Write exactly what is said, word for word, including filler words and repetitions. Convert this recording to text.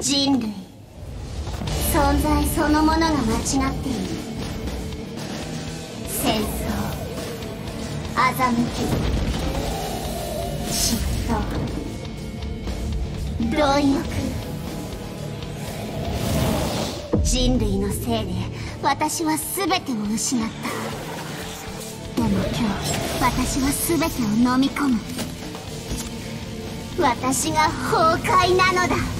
人類、存在そのものが間違っている。戦争、欺き、嫉妬、貪欲。人類のせいで私は全てを失った。でも今日、私は全てを飲み込む。私が崩壊なのだ。